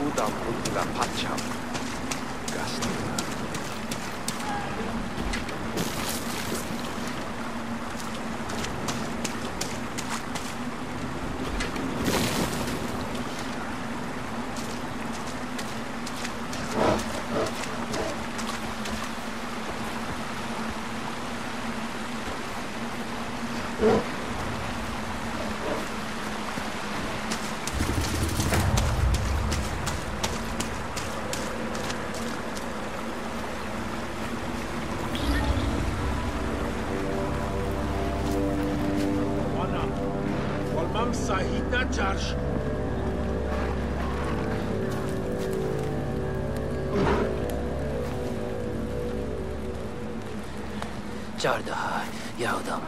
Buddha und La Pacha. Gastgeber. Charge. Çar daha yardım.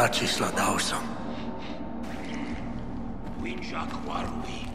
Tačis la dao sam. Winjak Warui.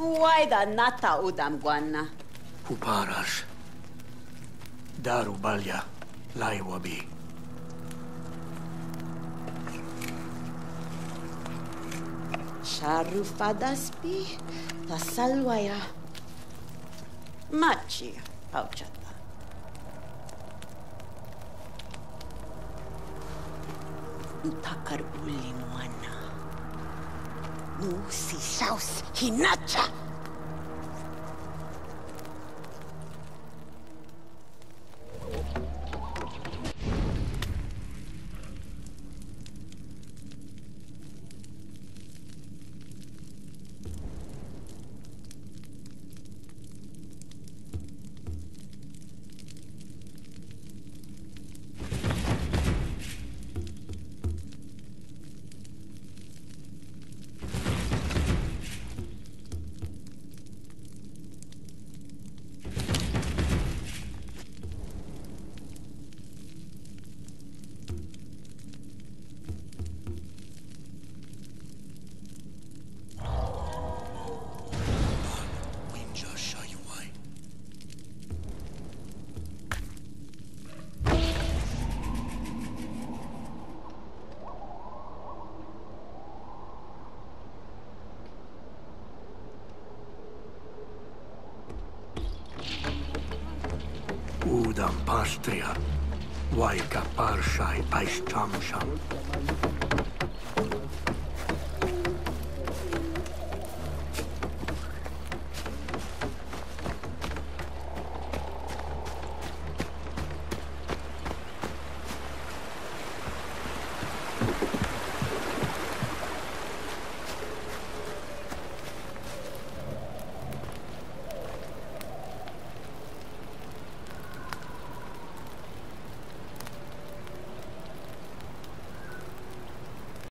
Uajda nata udam guanna. Uparash. Daru balja laiwabi. Sharufadaspi pasalwaja. Mači paučat. Takar ulimuana. Nusi saus hinacha. Udam pastria, vaika paršai paistamšam.